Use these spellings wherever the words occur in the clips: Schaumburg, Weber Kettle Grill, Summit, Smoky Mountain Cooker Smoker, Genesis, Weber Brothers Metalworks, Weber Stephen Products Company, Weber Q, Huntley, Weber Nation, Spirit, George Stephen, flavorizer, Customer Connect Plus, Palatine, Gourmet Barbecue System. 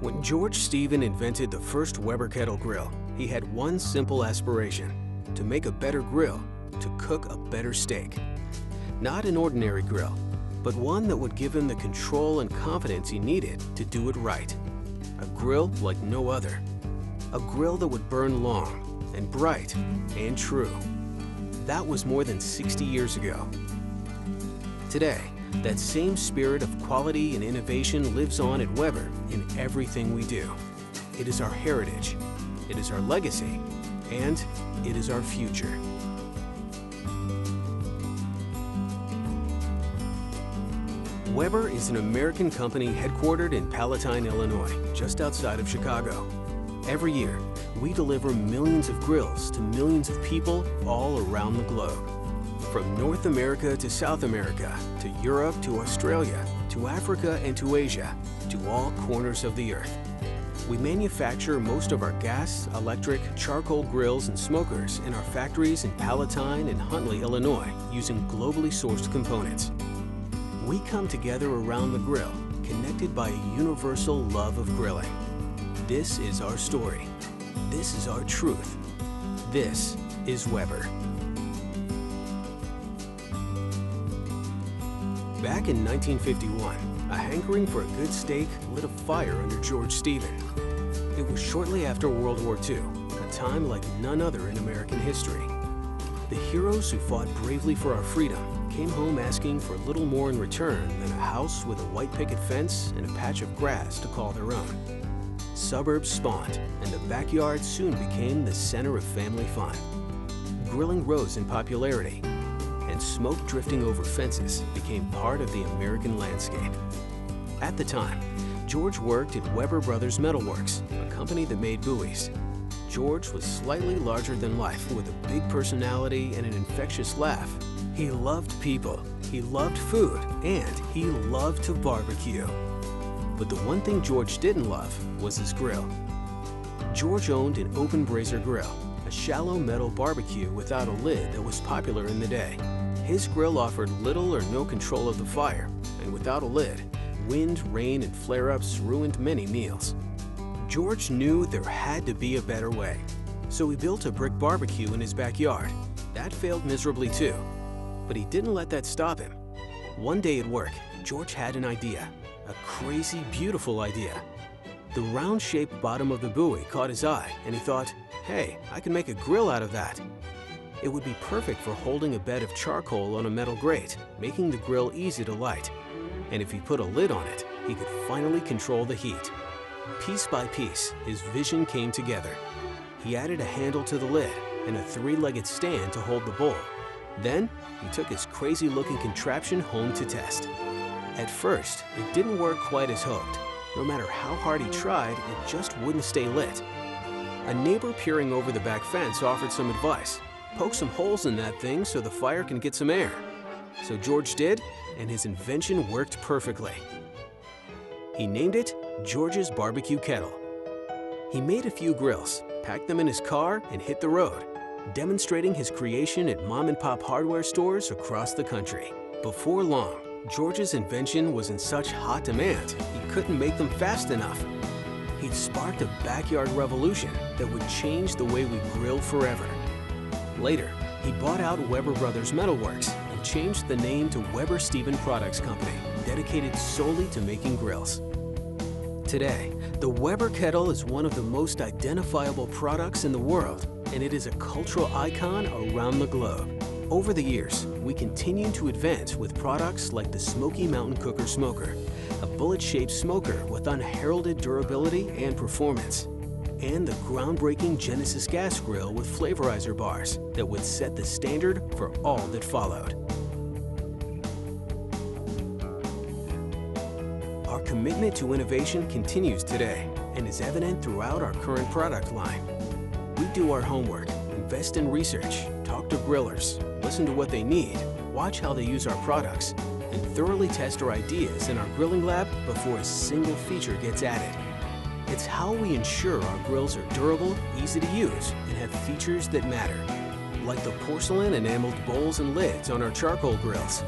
When George Stephen invented the first Weber Kettle Grill, he had one simple aspiration: to make a better grill, to cook a better steak. Not an ordinary grill, but one that would give him the control and confidence he needed to do it right. A grill like no other. A grill that would burn long and bright and true. That was more than 60 years ago. Today, that same spirit of quality and innovation lives on at Weber in everything we do. It is our heritage, it is our legacy, and it is our future. Weber is an American company headquartered in Palatine, Illinois, just outside of Chicago. Every year, we deliver millions of grills to millions of people all around the globe. From North America to South America, to Europe to Australia, to Africa and to Asia, to all corners of the earth. We manufacture most of our gas, electric, charcoal grills and smokers in our factories in Palatine and Huntley, Illinois, using globally sourced components. We come together around the grill, connected by a universal love of grilling. This is our story. This is our truth. This is Weber. Back in 1951, a hankering for a good steak lit a fire under George Stephen. It was shortly after World War II, a time like none other in American history. The heroes who fought bravely for our freedom came home asking for little more in return than a house with a white picket fence and a patch of grass to call their own. Suburbs spawned, and the backyard soon became the center of family fun. Grilling rose in popularity, and smoke drifting over fences became part of the American landscape. At the time, George worked at Weber Brothers Metalworks, a company that made buoys. George was slightly larger than life, with a big personality and an infectious laugh. He loved people, he loved food, and he loved to barbecue. But the one thing George didn't love was his grill. George owned an open brazier grill, a shallow metal barbecue without a lid that was popular in the day. His grill offered little or no control of the fire, and without a lid, wind, rain, and flare-ups ruined many meals. George knew there had to be a better way, so he built a brick barbecue in his backyard. That failed miserably too. But he didn't let that stop him. One day at work, George had an idea, a crazy, beautiful idea. The round-shaped bottom of the buoy caught his eye, and he thought, hey, I can make a grill out of that. It would be perfect for holding a bed of charcoal on a metal grate, making the grill easy to light. And if he put a lid on it, he could finally control the heat. Piece by piece, his vision came together. He added a handle to the lid and a three-legged stand to hold the bowl. Then, he took his crazy-looking contraption home to test. At first, it didn't work quite as hoped. No matter how hard he tried, it just wouldn't stay lit. A neighbor peering over the back fence offered some advice. Poke some holes in that thing so the fire can get some air. So George did, and his invention worked perfectly. He named it George's Barbecue Kettle. He made a few grills, packed them in his car, and hit the road, demonstrating his creation at mom-and-pop hardware stores across the country. Before long, George's invention was in such hot demand, he couldn't make them fast enough. He'd sparked a backyard revolution that would change the way we grill forever. Later, he bought out Weber Brothers Metalworks and changed the name to Weber Stephen Products Company, dedicated solely to making grills. Today, the Weber Kettle is one of the most identifiable products in the world, and it is a cultural icon around the globe. Over the years, we continue to advance with products like the Smoky Mountain Cooker Smoker, a bullet-shaped smoker with unheralded durability and performance, and the groundbreaking Genesis gas grill with flavorizer bars that would set the standard for all that followed. Our commitment to innovation continues today and is evident throughout our current product line. We do our homework, invest in research, talk to grillers, listen to what they need, watch how they use our products, and thoroughly test our ideas in our grilling lab before a single feature gets added. It's how we ensure our grills are durable, easy to use, and have features that matter, like the porcelain enameled bowls and lids on our charcoal grills.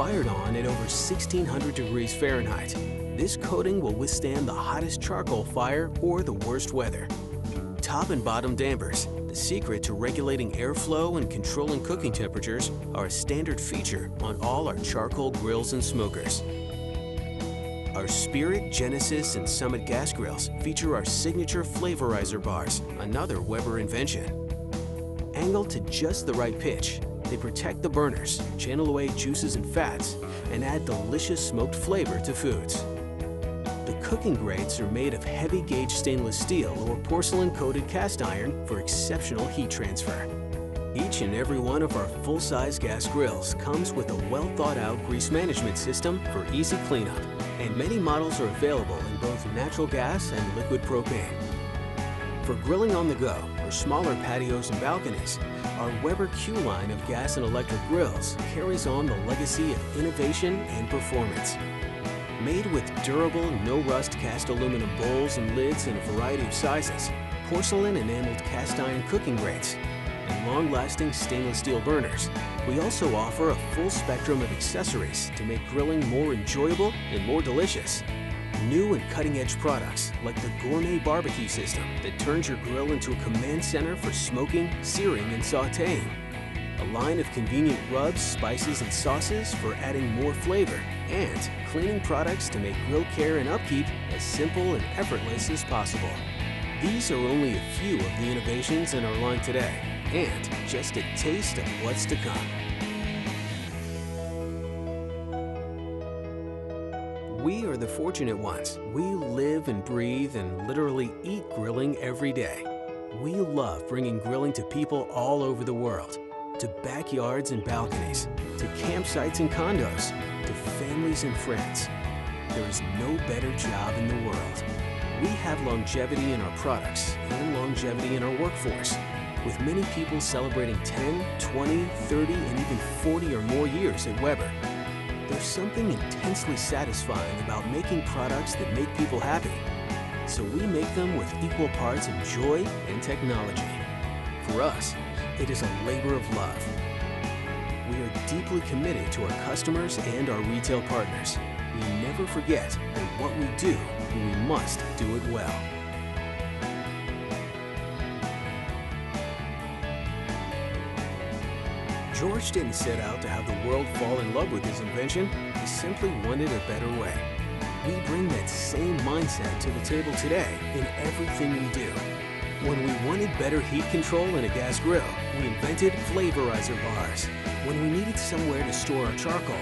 fired on at over 1600 degrees Fahrenheit. This coating will withstand the hottest charcoal fire or the worst weather. Top and bottom dampers, the secret to regulating airflow and controlling cooking temperatures, are a standard feature on all our charcoal grills and smokers. Our Spirit, Genesis, and Summit gas grills feature our signature flavorizer bars, another Weber invention. Angled to just the right pitch, they protect the burners, channel away juices and fats, and add delicious smoked flavor to foods. The cooking grates are made of heavy gauge stainless steel or porcelain coated cast iron for exceptional heat transfer. Each and every one of our full-size gas grills comes with a well-thought-out grease management system for easy cleanup, and many models are available in both natural gas and liquid propane. For grilling on the go or smaller patios and balconies, our Weber Q line of gas and electric grills carries on the legacy of innovation and performance. Made with durable, no-rust cast aluminum bowls and lids in a variety of sizes, porcelain enameled cast iron cooking grates, and long-lasting stainless steel burners, we also offer a full spectrum of accessories to make grilling more enjoyable and more delicious. New and cutting-edge products like the Gourmet Barbecue System that turns your grill into a command center for smoking, searing, and sautéing. A line of convenient rubs, spices, and sauces for adding more flavor, and cleaning products to make grill care and upkeep as simple and effortless as possible. These are only a few of the innovations in our line today, and just a taste of what's to come. We are the fortunate ones. We live and breathe and literally eat grilling every day. We love bringing grilling to people all over the world, to backyards and balconies, to campsites and condos, to families and friends. There is no better job in the world. We have longevity in our products and longevity in our workforce, with many people celebrating 10, 20, 30, and even 40 or more years at Weber. There's something intensely satisfying about making products that make people happy, so we make them with equal parts of joy and technology. For us, it is a labor of love. We are deeply committed to our customers and our retail partners. We never forget that what we do, we must do it well. George didn't set out to have the world fall in love with his invention. He simply wanted a better way. We bring that same mindset to the table today in everything we do. When we wanted better heat control in a gas grill, we invented flavorizer bars. When we needed somewhere to store our charcoal,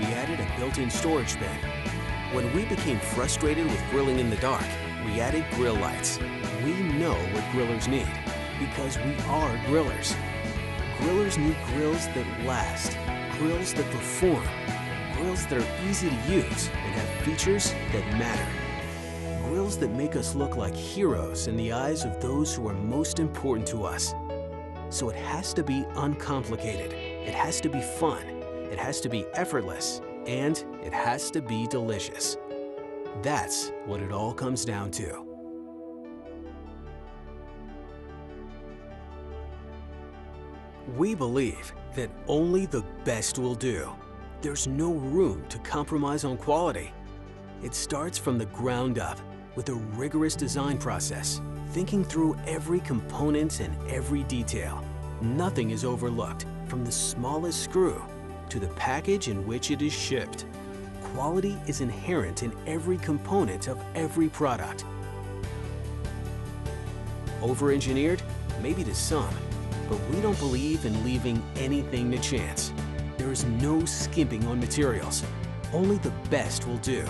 we added a built-in storage bin. When we became frustrated with grilling in the dark, we added grill lights. We know what grillers need because we are grillers. Grillers need grills that last, grills that perform, grills that are easy to use and have features that matter. Grills that make us look like heroes in the eyes of those who are most important to us. So it has to be uncomplicated, it has to be fun, it has to be effortless, and it has to be delicious. That's what it all comes down to. We believe that only the best will do. There's no room to compromise on quality. It starts from the ground up with a rigorous design process, thinking through every component and every detail. Nothing is overlooked, from the smallest screw to the package in which it is shipped. Quality is inherent in every component of every product. Over-engineered? Maybe to some. But we don't believe in leaving anything to chance. There is no skimping on materials. Only the best will do.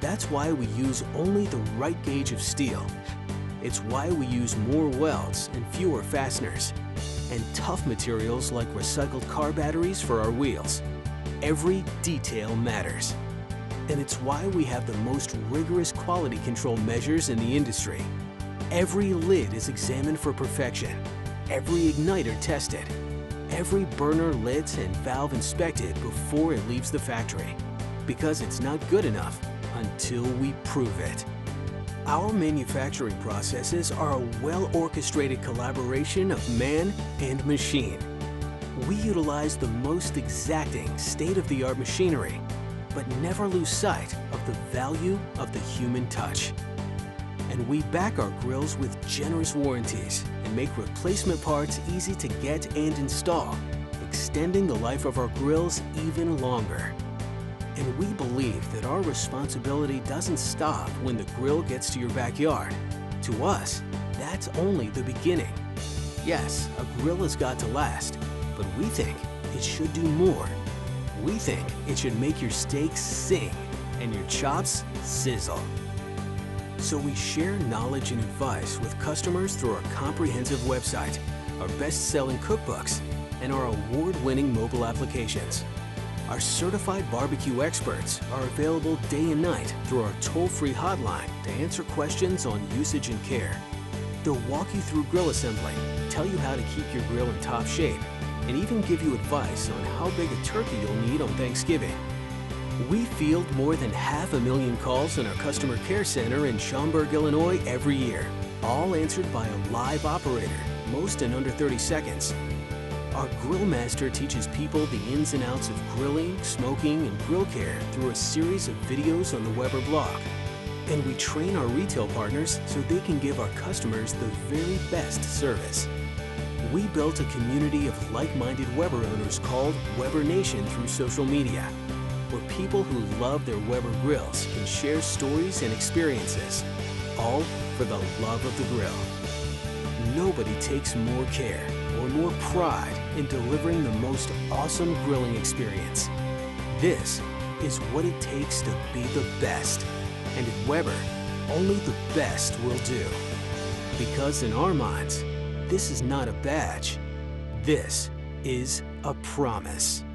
That's why we use only the right gauge of steel. It's why we use more welds and fewer fasteners, and tough materials like recycled car batteries for our wheels. Every detail matters. And it's why we have the most rigorous quality control measures in the industry. Every lid is examined for perfection. Every igniter tested, every burner, lid, and valve inspected before it leaves the factory, because it's not good enough until we prove it. Our manufacturing processes are a well-orchestrated collaboration of man and machine. we utilize the most exacting state-of-the-art machinery, but never lose sight of the value of the human touch. And we back our grills with generous warranties and make replacement parts easy to get and install, extending the life of our grills even longer. And we believe that our responsibility doesn't stop when the grill gets to your backyard. To us, that's only the beginning. Yes, a grill has got to last, but we think it should do more. We think it should make your steaks sing and your chops sizzle. So we share knowledge and advice with customers through our comprehensive website, our best-selling cookbooks, and our award-winning mobile applications. Our certified barbecue experts are available day and night through our toll-free hotline to answer questions on usage and care. They'll walk you through grill assembly, tell you how to keep your grill in top shape, and even give you advice on how big a turkey you'll need on Thanksgiving. We field more than 500,000 calls in our customer care center in Schaumburg, Illinois every year, all answered by a live operator, most in under 30 seconds. Our Grill Master teaches people the ins and outs of grilling, smoking, and grill care through a series of videos on the Weber blog. And we train our retail partners so they can give our customers the very best service. We built a community of like-minded Weber owners called Weber Nation through social media, where people who love their Weber grills can share stories and experiences, all for the love of the grill. Nobody takes more care or more pride in delivering the most awesome grilling experience. This is what it takes to be the best. And at Weber, only the best will do. Because in our minds, this is not a badge. This is a promise.